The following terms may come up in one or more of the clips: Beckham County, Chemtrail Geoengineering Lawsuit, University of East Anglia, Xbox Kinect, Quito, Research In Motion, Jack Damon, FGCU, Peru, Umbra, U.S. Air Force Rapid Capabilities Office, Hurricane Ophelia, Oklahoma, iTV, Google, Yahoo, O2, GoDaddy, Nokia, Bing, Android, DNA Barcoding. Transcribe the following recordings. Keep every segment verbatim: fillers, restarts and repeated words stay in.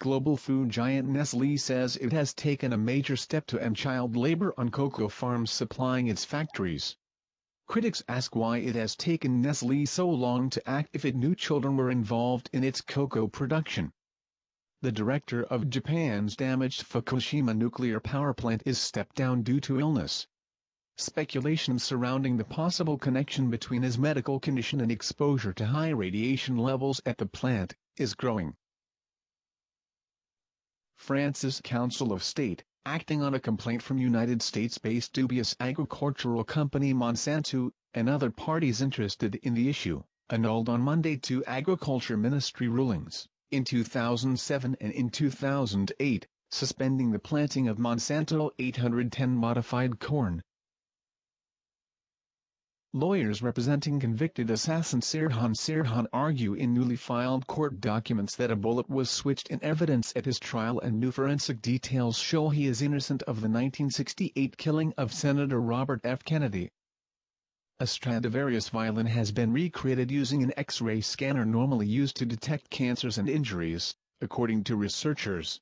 Global food giant Nestle says it has taken a major step to end child labor on cocoa farms supplying its factories. Critics ask why it has taken Nestle so long to act if it knew children were involved in its cocoa production. The director of Japan's damaged Fukushima nuclear power plant is stepped down due to illness. Speculation surrounding the possible connection between his medical condition and exposure to high radiation levels at the plant is growing. France's Council of State, acting on a complaint from United States-based dubious agricultural company Monsanto, and other parties interested in the issue, annulled on Monday two Agriculture Ministry rulings, in two thousand seven and in two thousand eight, suspending the planting of Monsanto eight ten modified corn. Lawyers representing convicted assassin Sirhan Sirhan argue in newly filed court documents that a bullet was switched in evidence at his trial, and new forensic details show he is innocent of the nineteen sixty-eight killing of Senator Robert F. Kennedy. A Stradivarius violin has been recreated using an X-ray scanner normally used to detect cancers and injuries, according to researchers.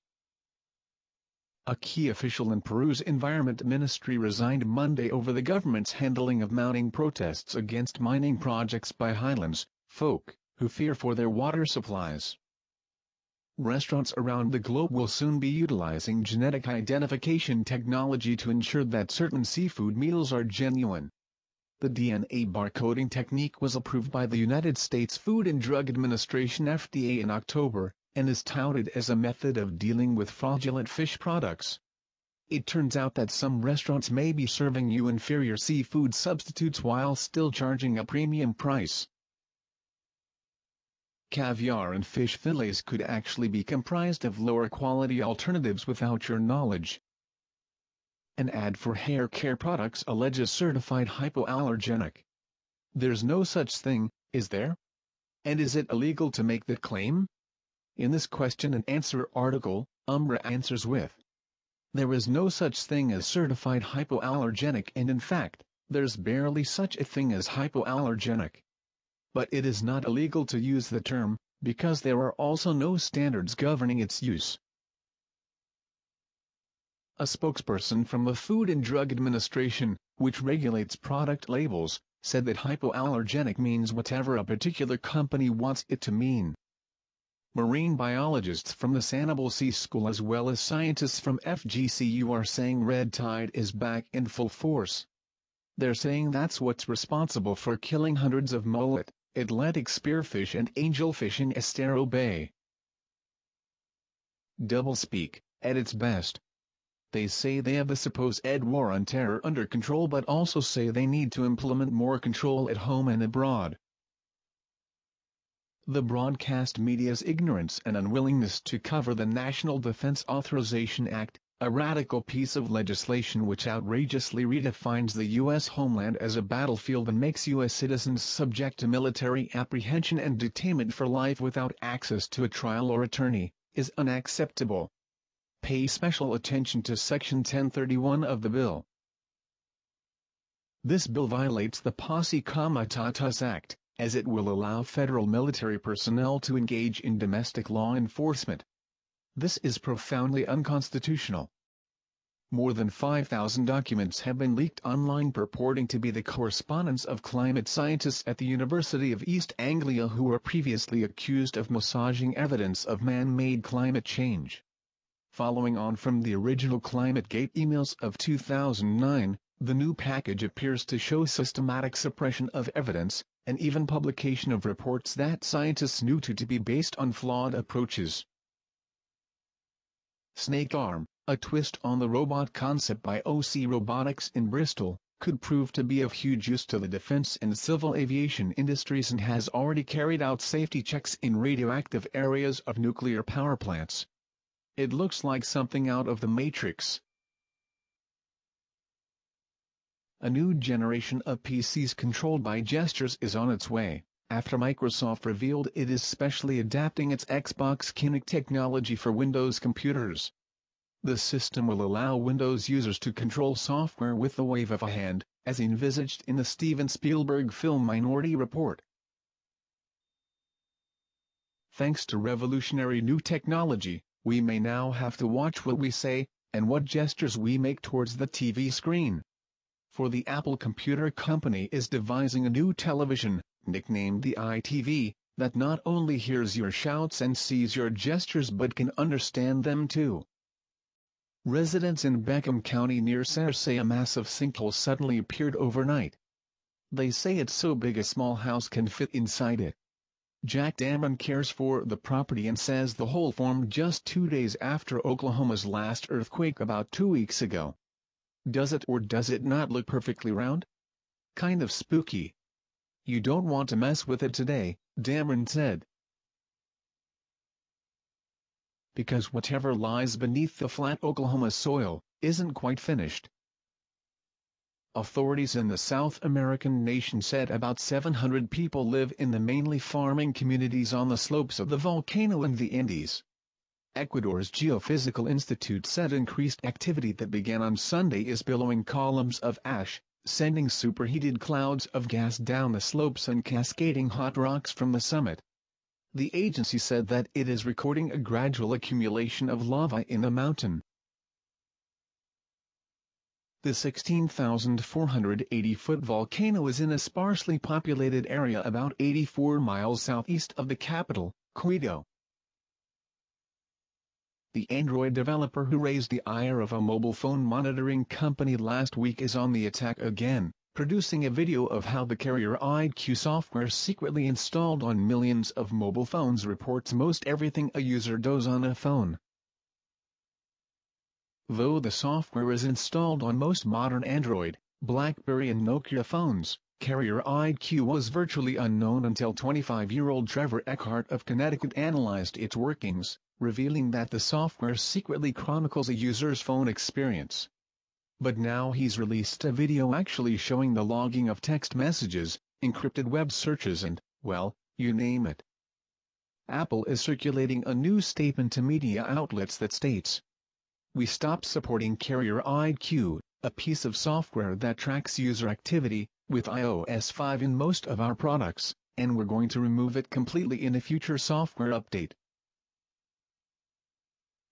A key official in Peru's Environment Ministry resigned Monday over the government's handling of mounting protests against mining projects by highlands folk, who fear for their water supplies. Restaurants around the globe will soon be utilizing genetic identification technology to ensure that certain seafood meals are genuine. The D N A barcoding technique was approved by the United States Food and Drug Administration F D A in October, and is touted as a method of dealing with fraudulent fish products. It turns out that some restaurants may be serving you inferior seafood substitutes while still charging a premium price. Caviar and fish fillets could actually be comprised of lower quality alternatives without your knowledge. An ad for hair care products alleges certified hypoallergenic. There's no such thing, is there? And is it illegal to make the claim? In this question and answer article, Umbra answers with, "There is no such thing as certified hypoallergenic, and in fact, there's barely such a thing as hypoallergenic. But it is not illegal to use the term, because there are also no standards governing its use." A spokesperson from the Food and Drug Administration, which regulates product labels, said that hypoallergenic means whatever a particular company wants it to mean. Marine biologists from the Sanibel Sea School as well as scientists from F G C U are saying Red Tide is back in full force. They're saying that's what's responsible for killing hundreds of mullet, Atlantic spearfish and angelfish in Estero Bay. Doublespeak, at its best. They say they have the supposed war on terror under control, but also say they need to implement more control at home and abroad. The broadcast media's ignorance and unwillingness to cover the National Defense Authorization Act, a radical piece of legislation which outrageously redefines the U S homeland as a battlefield and makes U S citizens subject to military apprehension and detainment for life without access to a trial or attorney, is unacceptable. Pay special attention to Section ten thirty-one of the bill. This bill violates the Posse Comitatus Act, as it will allow federal military personnel to engage in domestic law enforcement. This is profoundly unconstitutional. More than five thousand documents have been leaked online purporting to be the correspondence of climate scientists at the University of East Anglia who were previously accused of massaging evidence of man-made climate change. Following on from the original Climategate emails of two thousand nine, the new package appears to show systematic suppression of evidence, and even publication of reports that scientists knew to, to be based on flawed approaches. Snake Arm, a twist on the robot concept by O C Robotics in Bristol, could prove to be of huge use to the defense and civil aviation industries and has already carried out safety checks in radioactive areas of nuclear power plants. It looks like something out of the Matrix. A new generation of P Cs controlled by gestures is on its way, after Microsoft revealed it is specially adapting its Xbox Kinect technology for Windows computers. The system will allow Windows users to control software with the wave of a hand, as envisaged in the Steven Spielberg film Minority Report. Thanks to revolutionary new technology, we may now have to watch what we say, and what gestures we make towards the T V screen. For the Apple Computer Company is devising a new television, nicknamed the i T V, that not only hears your shouts and sees your gestures but can understand them too. Residents in Beckham County near Sarah say a massive sinkhole suddenly appeared overnight. They say it's so big a small house can fit inside it. Jack Damon cares for the property and says the hole formed just two days after Oklahoma's last earthquake about two weeks ago. Does it or does it not look perfectly round? Kind of spooky. You don't want to mess with it today, Damron said. Because whatever lies beneath the flat Oklahoma soil isn't quite finished. Authorities in the South American nation said about seven hundred people live in the mainly farming communities on the slopes of the volcano in the Andes. Ecuador's Geophysical Institute said increased activity that began on Sunday is billowing columns of ash, sending superheated clouds of gas down the slopes and cascading hot rocks from the summit. The agency said that it is recording a gradual accumulation of lava in the mountain. The sixteen thousand four hundred eighty foot volcano is in a sparsely populated area about eighty-four miles southeast of the capital, Quito. The Android developer who raised the ire of a mobile phone monitoring company last week is on the attack again, producing a video of how the Carrier I Q software secretly installed on millions of mobile phones reports most everything a user does on a phone. Though the software is installed on most modern Android, BlackBerry and Nokia phones, Carrier I Q was virtually unknown until twenty-five-year-old Trevor Eckhart of Connecticut analyzed its workings, revealing that the software secretly chronicles a user's phone experience. But now he's released a video actually showing the logging of text messages, encrypted web searches and, well, you name it. Apple is circulating a new statement to media outlets that states, "We stopped supporting Carrier I Q, a piece of software that tracks user activity, with i O S five in most of our products, and we're going to remove it completely in a future software update."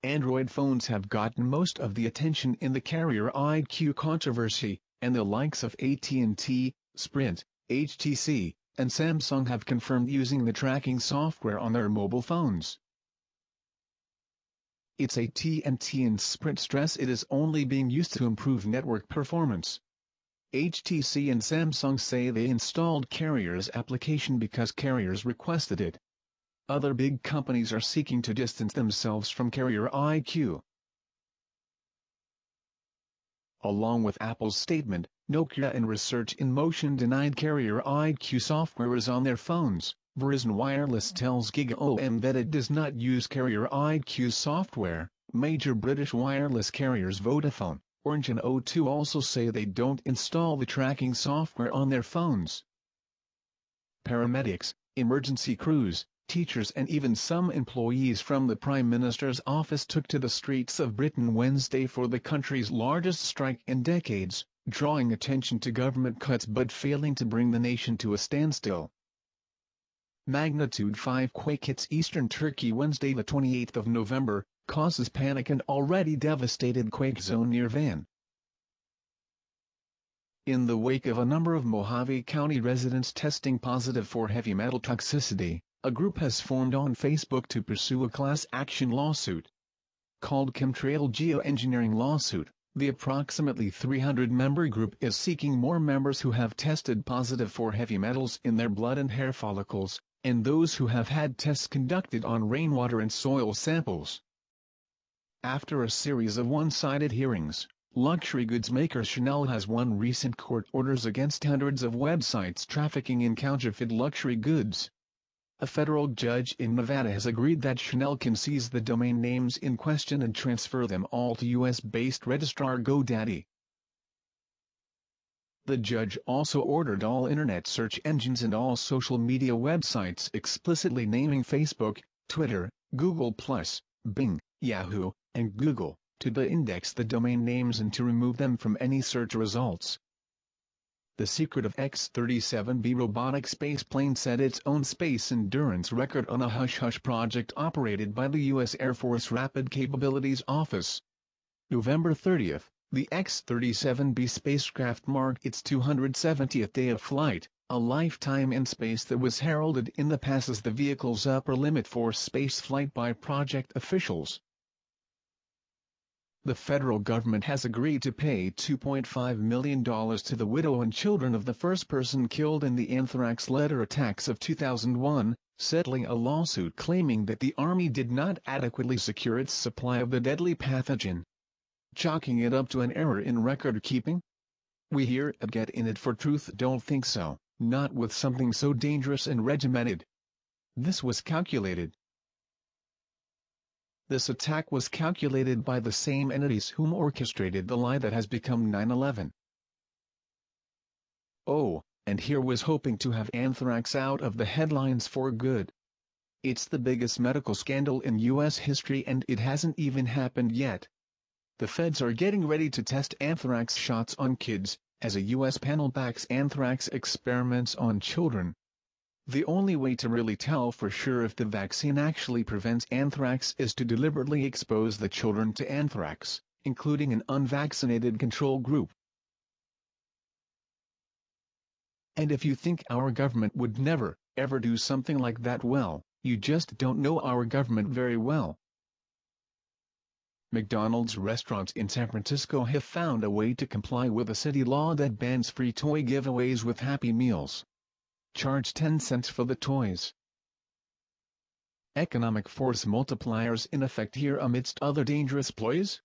Android phones have gotten most of the attention in the Carrier I Q controversy, and the likes of A T and T, Sprint, H T C, and Samsung have confirmed using the tracking software on their mobile phones. It's A T and T and Sprint stress it is only being used to improve network performance. H T C and Samsung say they installed Carrier's application because Carrier's requested it. Other big companies are seeking to distance themselves from Carrier I Q. Along with Apple's statement, Nokia and Research in Motion denied Carrier I Q software is on their phones. Verizon Wireless tells GigaOM that it does not use Carrier I Q software. Major British wireless carriers Vodafone, Orange and O two also say they don't install the tracking software on their phones. Paramedics, emergency crews, teachers and even some employees from the Prime Minister's office took to the streets of Britain Wednesday for the country's largest strike in decades, drawing attention to government cuts but failing to bring the nation to a standstill. Magnitude five quake hits eastern Turkey Wednesday the twenty-eighth of November, causes panic in already devastated quake zone near Van. In the wake of a number of Mojave County residents testing positive for heavy metal toxicity, a group has formed on Facebook to pursue a class action lawsuit. Called Chemtrail Geoengineering Lawsuit, the approximately three hundred member group is seeking more members who have tested positive for heavy metals in their blood and hair follicles, and those who have had tests conducted on rainwater and soil samples. After a series of one-sided hearings, luxury goods maker Chanel has won recent court orders against hundreds of websites trafficking in counterfeit luxury goods. A federal judge in Nevada has agreed that Chanel can seize the domain names in question and transfer them all to U S based registrar GoDaddy. The judge also ordered all internet search engines and all social media websites explicitly naming Facebook, Twitter, Google plus, Bing, Yahoo, and Google, to de-index the domain names and to remove them from any search results. the secret of X thirty-seven B robotic spaceplane set its own space endurance record on a hush-hush project operated by the U S Air Force Rapid Capabilities Office. November thirtieth, the X thirty-seven B spacecraft marked its two hundred seventieth day of flight, a lifetime in space that was heralded in the past as the vehicle's upper limit for spaceflight by project officials. The federal government has agreed to pay two point five million dollars to the widow and children of the first person killed in the anthrax letter attacks of two thousand one, settling a lawsuit claiming that the Army did not adequately secure its supply of the deadly pathogen. Chalking it up to an error in record-keeping? We here at Get In It for Truth don't think so, not with something so dangerous and regimented. This was calculated. This attack was calculated by the same entities whom orchestrated the lie that has become nine eleven. Oh, and here was hoping to have anthrax out of the headlines for good. It's the biggest medical scandal in U S history and it hasn't even happened yet. The feds are getting ready to test anthrax shots on kids, as a U S panel backs anthrax experiments on children. The only way to really tell for sure if the vaccine actually prevents anthrax is to deliberately expose the children to anthrax, including an unvaccinated control group. And if you think our government would never, ever do something like that, well, you just don't know our government very well. McDonald's restaurants in San Francisco have found a way to comply with a city law that bans free toy giveaways with Happy Meals. Charge ten cents for the toys. Economic force multipliers in effect here amidst other dangerous ploys?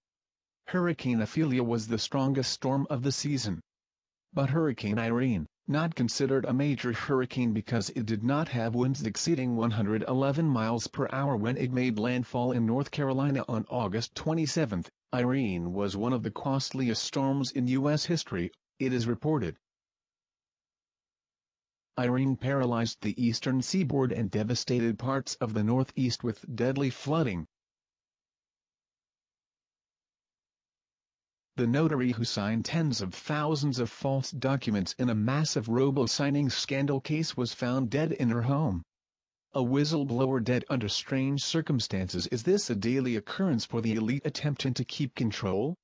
Hurricane Ophelia was the strongest storm of the season. But Hurricane Irene, not considered a major hurricane because it did not have winds exceeding one hundred eleven miles per hour when it made landfall in North Carolina on August twenty-seventh, Irene was one of the costliest storms in U S history, it is reported. Irene paralyzed the eastern seaboard and devastated parts of the northeast with deadly flooding. The notary who signed tens of thousands of false documents in a massive robo-signing scandal case was found dead in her home. A whistleblower dead under strange circumstances. Is this a daily occurrence for the elite attempting to keep control?